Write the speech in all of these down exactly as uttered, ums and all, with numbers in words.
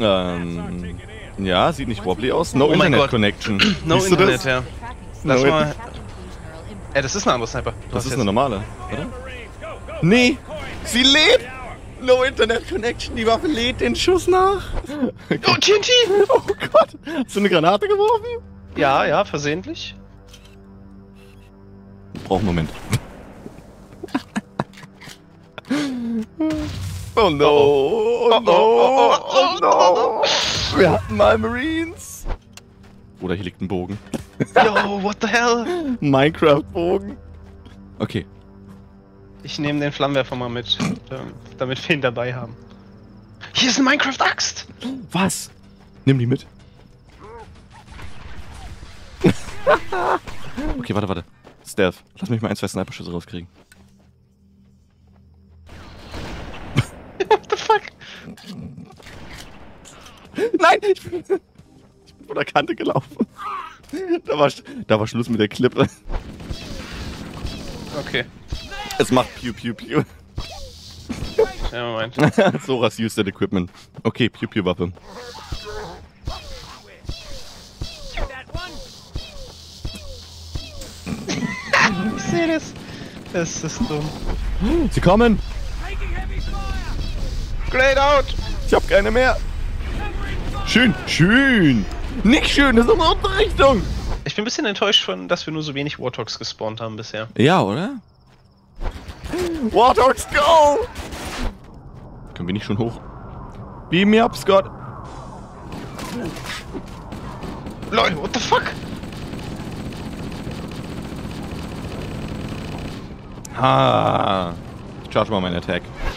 Ähm, ja, sieht nicht wobbly aus. No oh Internet Connection. no Siehst Internet, das? ja. Lass no mal. Ey, das ist eine andere Sniper. Du das ist jetzt eine normale, oder? Nee, sie lebt! No Internet Connection, die Waffe lädt den Schuss nach. Oh, T N T! Oh Gott! Hast du eine Granate geworfen? Ja, ja, versehentlich. Ich brauche einen Moment. Oh no! Oh no! Oh no! Wir hatten mal Marines! Oder hier liegt ein Bogen. Yo, what the hell? Minecraft-Bogen. Okay. Ich nehme den Flammenwerfer mal mit, damit wir ihn dabei haben. Hier ist eine Minecraft-Axt! Was? Nimm die mit. Okay, warte, warte. Stealth, lass mich mal ein, zwei Sniper-Schüsse rauskriegen. What the fuck? Nein! Ich bin, ich bin von der Kante gelaufen. Da war, da war Schluss mit der Klippe. Okay. Es macht Piu Piu Piu. Ja, Moment. Soras used that equipment. Okay, Piu Piu Waffe. Ich sehe das. Das ist dumm. Sie kommen! Grenade out! Ich hab keine mehr! Schön, schön! Nicht schön, das ist unsere andere Richtung! Ich bin ein bisschen enttäuscht von, dass wir nur so wenig Warthogs gespawnt haben bisher. Ja, oder? Warthogs, go! Können wir nicht schon hoch? Beam me up, Scott! Leute, what the fuck? Ah! Ich charge mal meinen Attack.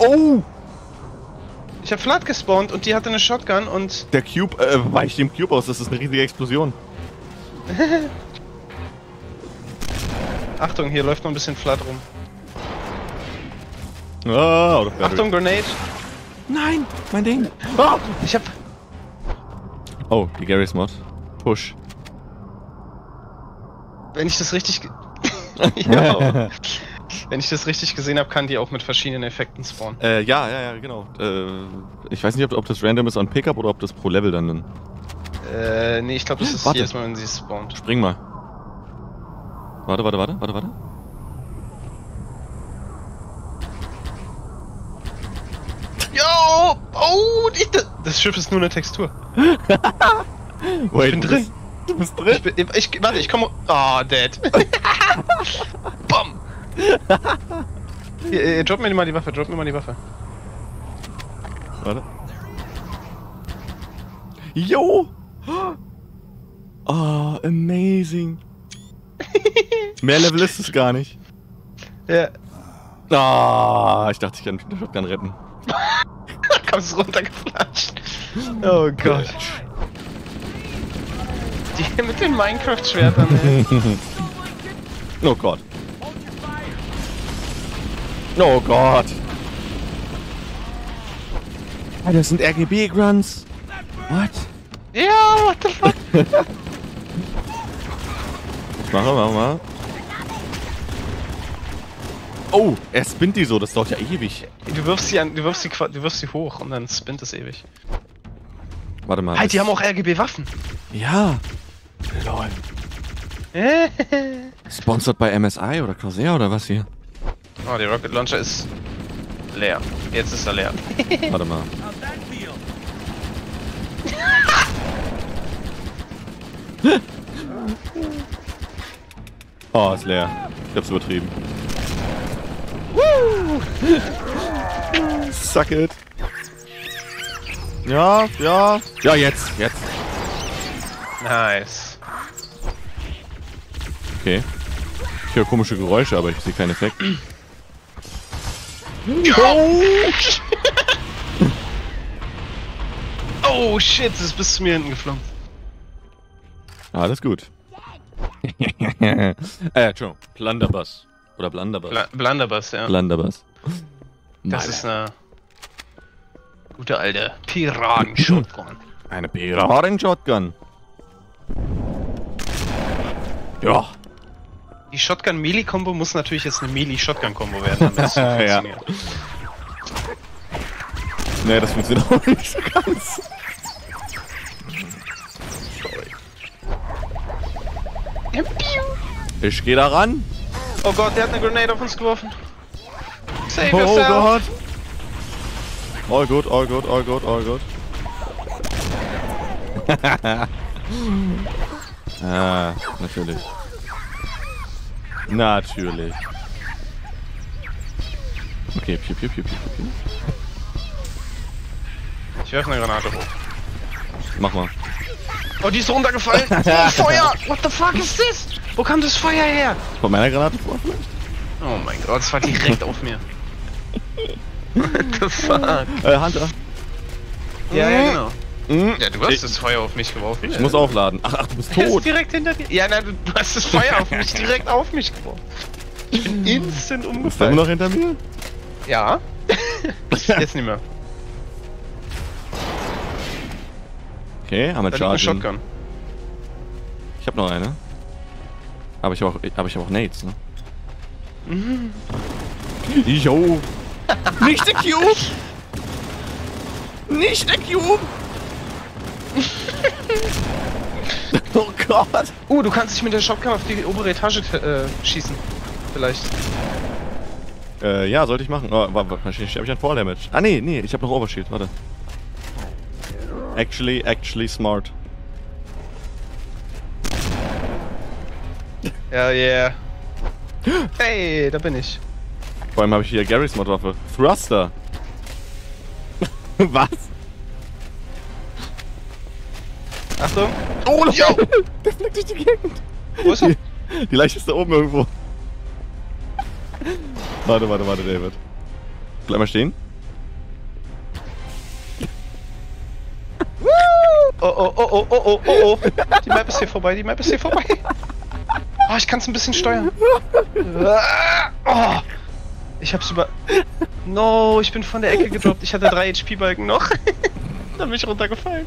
Oh! Ich hab Flood gespawnt und die hatte eine Shotgun und... Der Cube, äh, weicht dem Cube aus, das ist eine riesige Explosion. Achtung, hier läuft noch ein bisschen Flood rum. Ah, oder Achtung, Grenade! Nein, mein Ding! Ah, ich hab... Oh, die Garry's Mod. Push. Wenn ich das richtig... Ja. Wenn ich das richtig gesehen habe, kann die auch mit verschiedenen Effekten spawnen. Äh, ja, ja, ja, genau. Äh, ich weiß nicht, ob, ob das random ist an Pickup oder ob das pro Level dann... Äh, nee, ich glaube, das ist warte. jedes Mal, wenn sie spawnt. Spring mal. Warte, warte, warte, warte, warte. Yo! Oh! Ich, das Schiff ist nur eine Textur. Wait, ich bin drin. Du bist drin? Ich bin, ich, ich, warte, ich komme... Oh, dead. Bom! Hier, hier, drop mir mal die Waffe, drop mir mal die Waffe. Warte. Jo! Oh, amazing. Mehr Level ist es gar nicht. Ja. Ah, oh, ich dachte, ich kann den Shotgun retten. Da kommst du runtergeflatscht. Oh Gott. Die mit den Minecraft-Schwertern, ey. Oh Gott. Oh Gott! Ah, das sind R G B-Grunts! What? Ja, yeah, what the fuck? Mach mal, mach mal. Oh, er spinnt die so, das dauert ja ewig. Du wirfst sie an, du wirfst sie, du wirfst sie hoch und dann spinnt es ewig. Warte mal. Halt, die haben auch R G B-Waffen! Ja! Lol. Sponsored bei M S I oder Corsair oder was hier? Oh, der Rocket Launcher ist leer. Jetzt ist er leer. Warte mal. Oh, ist leer. Ich hab's übertrieben. Suck it. Ja, ja. Ja, jetzt, jetzt. Nice. Okay. Ich höre komische Geräusche, aber ich sehe keinen Effekt. Oh. Oh shit, das ist bis zu mir hinten geflogen. Alles gut. äh, Entschuldigung, Blunderbuss. Oder Blunderbuss. Bla Blunderbuss, ja. Blunderbuss. Das Nein. ist eine gute alte Piraten-Shotgun. Eine Piraten-Shotgun. Ja. Die Shotgun-Melee-Kombo muss natürlich jetzt eine Melee-Shotgun-Kombo werden, damit es funktioniert. Ja. Nee, das funktioniert auch nicht so ganz. Sorry. Ich geh da ran. Oh Gott, der hat eine Grenade auf uns geworfen. Save oh yourself. Gott. All good, all good, all good, all good. Ah, natürlich. Natürlich. Okay, piu, piu, piu, piu, piu. Ich werfe eine Granate hoch. Mach mal. Oh, die ist runtergefallen. Oh, Feuer! What the fuck is this? Wo kam das Feuer her? Von meiner Granate vor? Oh mein Gott, es war direkt auf mir. What the fuck? Äh, Hunter. Ja, ja, genau. Mhm. Ja, du hast ich, das Feuer auf mich geworfen. Ich ja. muss aufladen. Ach, ach, du bist tot. Er ist direkt hinter dir. Ja, nein, du hast das Feuer auf mich direkt auf mich geworfen. Ich bin instant umgefallen. Bist du noch hinter mir? Ja. Jetzt nicht mehr. Okay, haben wir eine Shotgun. Ich hab noch eine. Aber ich hab auch, aber ich hab auch Nades, ne? Mhm. Jo. Nicht der Cube! Nicht der Cube! Oh Gott! Uh, du kannst dich mit der Shotgun auf die obere Etage äh, schießen. Vielleicht. Äh, ja, sollte ich machen. Oh, wahrscheinlich habe ich einen Fall-Damage. Ah, nee, nee, ich habe noch Overshield, warte. Actually, actually smart. Ja, yeah. Hey, da bin ich. Vor allem habe ich hier Garry's Mod Waffe. Thruster. Was? Achtung. Oh, yo. Der fliegt durch die Gegend. Wo ist er? Die, die Leiche ist da oben irgendwo. Warte, warte, warte, David. Bleib mal stehen. Oh, oh, oh, oh, oh, oh, oh, oh. Die Map ist hier vorbei, die Map ist hier vorbei. Oh, ich kann es ein bisschen steuern. Oh, ich hab's über... No, ich bin von der Ecke gedroppt. Ich hatte drei H P-Balken noch. Da bin ich runtergefallen.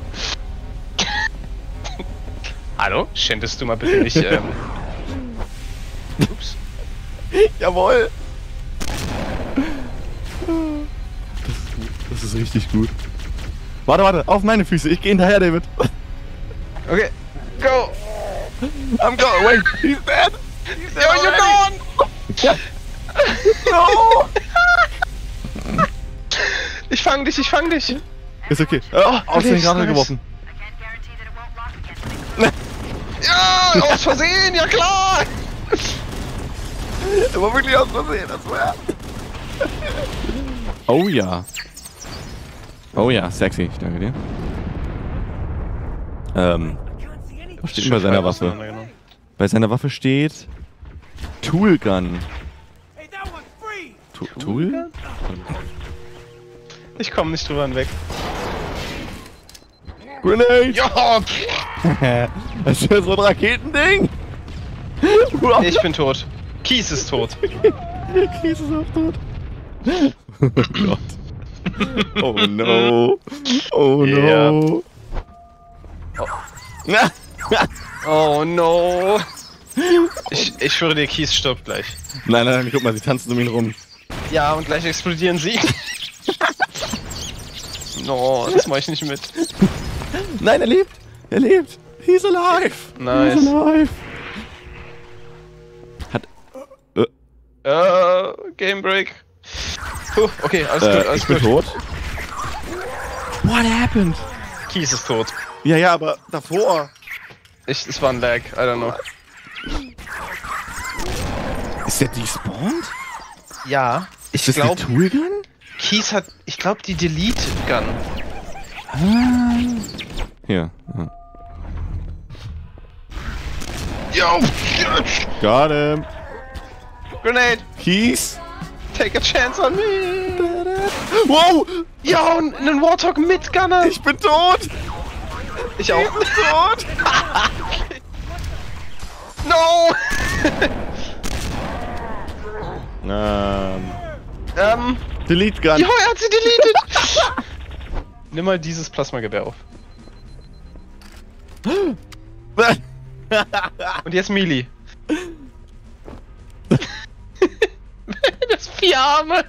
Hallo? Schändest du mal bitte nicht, ähm... Ups. Jawohl. Das ist gut. Das ist richtig gut. Warte, warte, auf meine Füße, ich geh hinterher, David. Okay, go! I'm going, wait, he's dead! He's dead. Yo, you're gone! Ja. No! Ich fang dich, ich fang dich! Ist okay. Oh, aus den Granate geworfen. Ja, aus Versehen, ja klar! Das war wirklich aus Versehen, das war. Oh ja. Oh ja, sexy, ich danke dir. Ähm, was steht bei seiner Waffe? Bei seiner Waffe steht... Tool Gun. Tu Tool? Ich komme nicht drüber hinweg. Grenade! Ja! Das ist ja so ein Raketending! Ich bin tot. Kies ist tot. Kies ist auch tot. Oh Gott. Oh no! Oh yeah. no! Oh. Oh no! Ich, ich schwöre dir, Kies stirbt gleich. Nein, nein, nein, guck mal, sie tanzen um ihn rum. Ja, und gleich explodieren sie. No, das mach ich nicht mit. Nein, er lebt! Er lebt! He's alive! Nice. He's alive! Hat... Äh... Uh, Game Break. Puh, okay, alles äh, gut, alles ich gut. Ich bin tot. What happened? Kies ist tot. Ja, ja, aber davor. Ich, es war ein Lag, I don't know. Ist der despawned? Ja, ich glaube... Ist das die Tool Gun? Kies hat, ich glaube, die Delete Gun. Ah. Hier. Hm. Yo! Got him! Grenade! Kies! Take a chance on me! Wow! Ja, und einen Warthog mit Gunner! Ich bin tot! Ich auch. Ich bin tot! No! ähm. Ähm. Delete Gun! Ja, er hat sie deleted! Nimm mal dieses Plasmagewehr auf. Und jetzt Melee. Das vier Arme!